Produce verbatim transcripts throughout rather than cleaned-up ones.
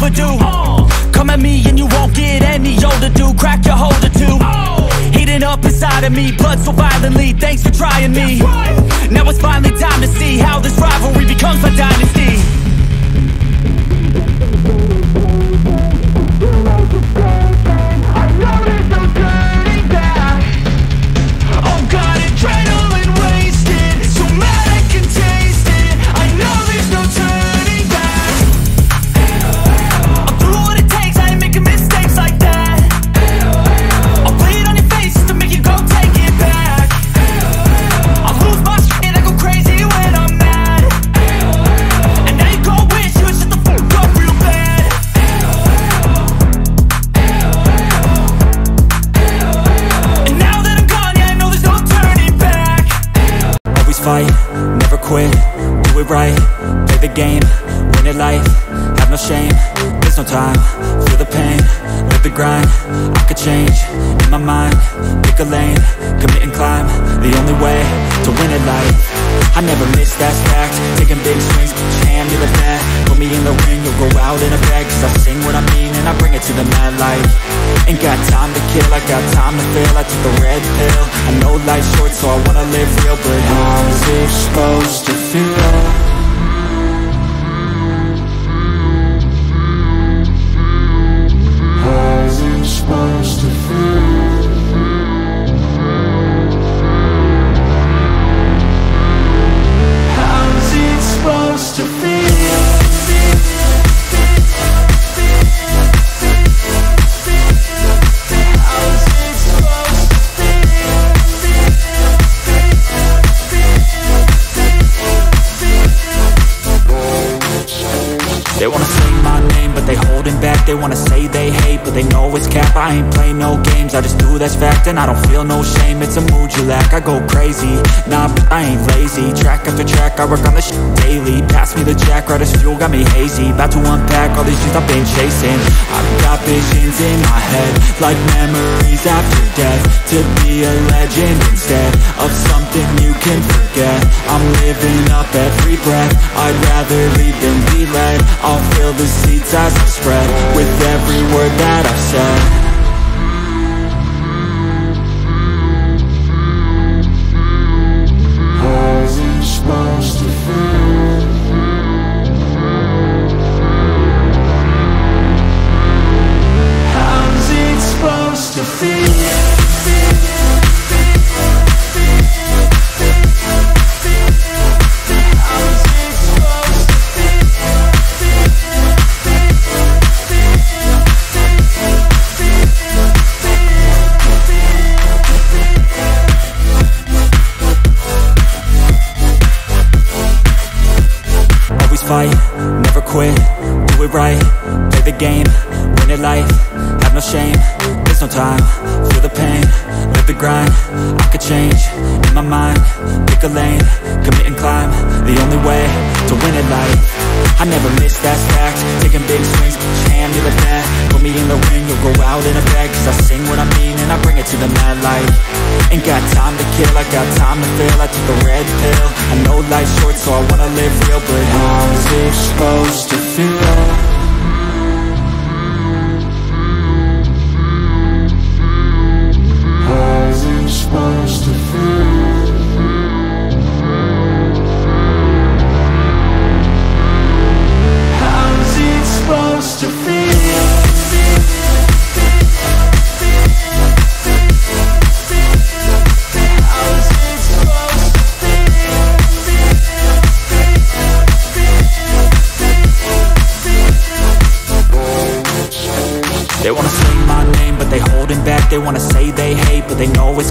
overdue. uh, Come at me and you won't get any older, dude. Crack your holder too. uh, Heating up inside of me, blood so violently. Thanks for trying me. Right. Now it's finally time to see how this rivalry becomes my dynasty. Fight, never quit, do it right, play the game, win it life, have no shame, there's no time, feel the pain, live the grind, I could change, in my mind, pick a lane, commit and climb, the only way to win it life. I never miss, that's fact. Taking big swings, jam to the bat. Put me in the ring, you'll go out in a bag. Cause I sing what I mean and I bring it to the mad light. Ain't got time to kill, I got time to feel. I took the red pill, I know life's short, so I wanna live real. But how's it supposed to feel? They wanna say my name, but they holding back. They wanna say they hate, but they know it's cap. I ain't play no games, I just do that's fact. And I don't feel no shame, it's a mood you lack. I go crazy, nah, but I ain't lazy. Track after track, I work on this shit daily. Pass me the jack, right as fuel, got me hazy. About to unpack all these things I've been chasing. I've got visions in my head, like memories after death. To be a legend instead of something you can forget. I'm living up every breath, I'd rather lead than be led. I'll fill the seeds as I spread with every word that I've said. How's it supposed to feel? How's it supposed to feel? Fight, never quit, do it right, play the game, win it life, have no shame, there's no time, feel the pain, live the grind, I could change, in my mind, pick a lane, commit and climb, the only way to win it life. I never miss, that's fact. Taking big swings, jam to the bat. Put me in the ring, you'll go out in a bag. Cause I sing what I mean and I bring it to the mad light. Ain't got time to kill, I got time to feel. I took the red pill, I know life's short, so I wanna live real. But how's it supposed to feel? How's it supposed to feel? Supposed to feel. They wanna say my name, but they holding back. They wanna say they hate, but they know it's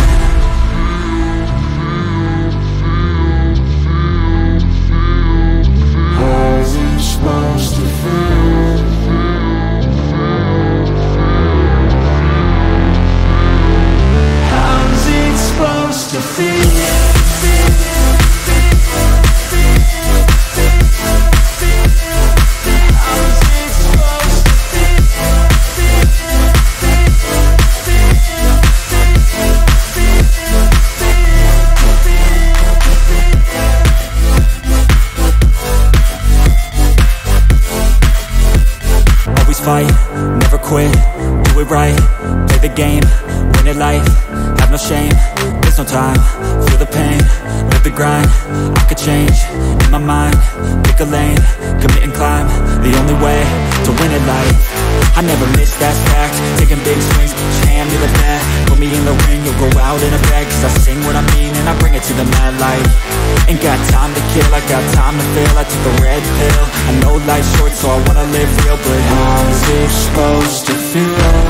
How's it supposed to feel? fight, never quit, do it right, play the game, win at life, have no shame, there's no time, feel the pain, live the grind, I could change, in my mind, pick a lane, commit and climb, the only way to win at life. I never miss, that fact. Taking big swings, jam to the bat. Put me in the ring, you'll go out in a bag. Cause I sing what I mean and I bring it to the mad light. Ain't got time to kill, I got time to feel. I took the red pill, I know life's short, so I wanna live real. But how's it supposed to feel?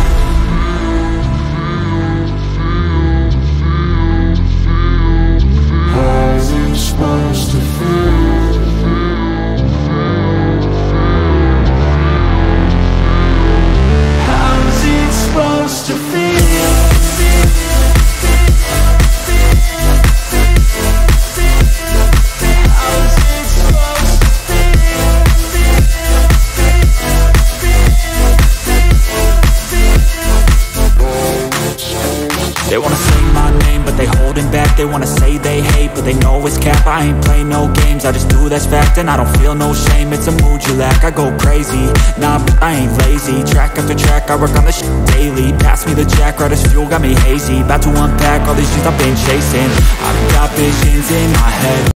They wanna say my name, but they holding back. They wanna say they hate, but they know it's cap. I ain't play no games, I just do that's fact. And I don't feel no shame, it's a mood you lack. I go crazy, nah, but I ain't lazy. Track after track, I work on this shit daily. Pass me the jack, right as fuel, got me hazy. About to unpack all these things I've been chasing. I've got visions in my head.